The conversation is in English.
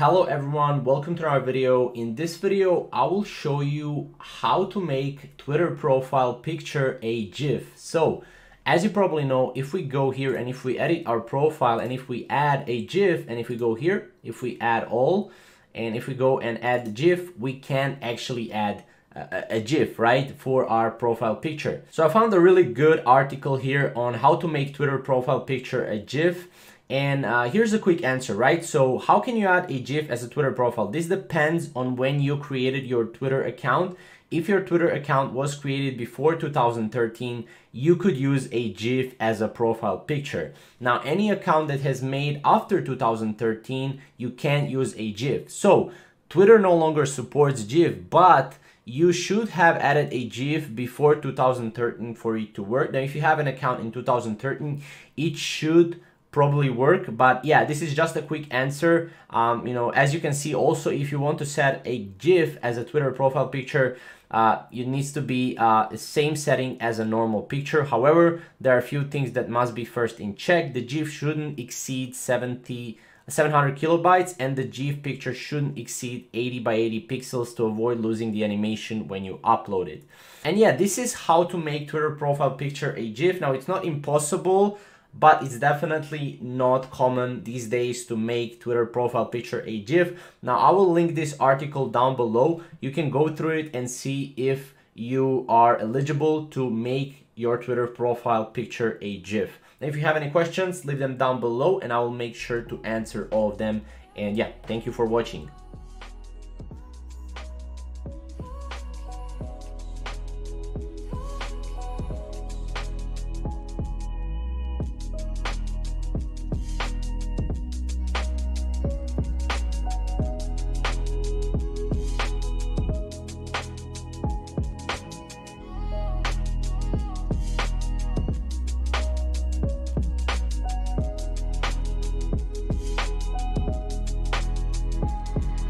Hello everyone, welcome to our video. In this video, I will show you how to make Twitter profile picture a GIF. So, as you probably know, if we go here and if we edit our profile and if we add a GIF and if we go here, if we add all, and if we go and add the GIF, we can actually add a GIF, right, for our profile picture. So I found a really good article here on how to make Twitter profile picture a GIF. And here's a quick answer, right? So how can you add a GIF as a Twitter profile? This depends on when you created your Twitter account. If your Twitter account was created before 2013, you could use a GIF as a profile picture. Now, any account that has made after 2013, you can't use a GIF. So Twitter no longer supports GIF, but you should have added a GIF before 2013 for it to work. Now, if you have an account in 2013, it should probably work, but yeah, this is just a quick answer. You know, as you can see, also if you want to set a GIF as a Twitter profile picture, it needs to be the same setting as a normal picture. However, there are a few things that must be first in check. The GIF shouldn't exceed 700 kilobytes, and the GIF picture shouldn't exceed 80 by 80 pixels to avoid losing the animation when you upload it. And yeah, this is how to make Twitter profile picture a GIF. Now, it's not impossible, but it's definitely not common these days to make Twitter profile picture a GIF. Now, I will link this article down below. You can go through it and see if you are eligible to make your Twitter profile picture a GIF. And if you have any questions, leave them down below and I will make sure to answer all of them. And yeah, thank you for watching.